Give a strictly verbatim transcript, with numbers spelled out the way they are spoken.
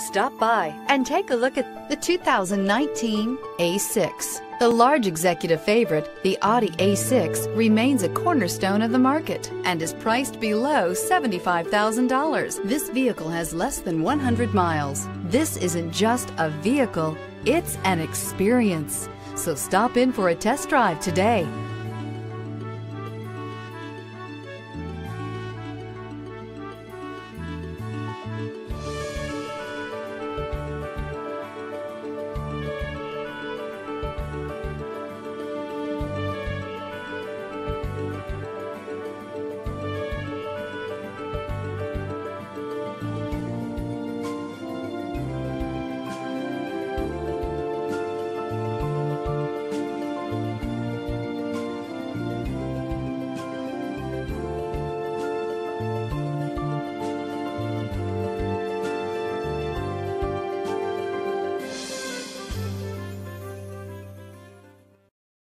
Stop by and take a look at the two thousand nineteen A six. The large executive favorite, the Audi A six, remains a cornerstone of the market and is priced below seventy-five thousand dollars. This vehicle has less than one hundred miles. This isn't just a vehicle, it's an experience. So stop in for a test drive today.